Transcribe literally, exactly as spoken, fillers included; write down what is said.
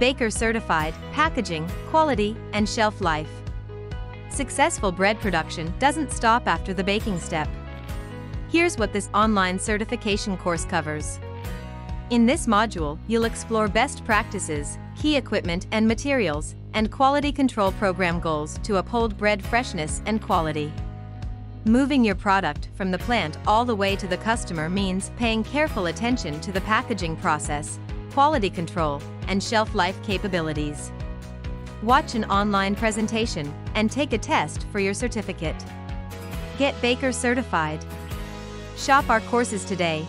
BAKER certified, packaging, quality, and shelf life. Successful bread production doesn't stop after the baking step. Here's what this online certification course covers. In this module, you'll explore best practices, key equipment and materials, and quality control program goals to uphold bread freshness and quality. Moving your product from the plant all the way to the customer means paying careful attention to the packaging process, quality control, and shelf life capabilities. Watch an online presentation and take a test for your certificate. Get BAKER certified. Shop our courses today.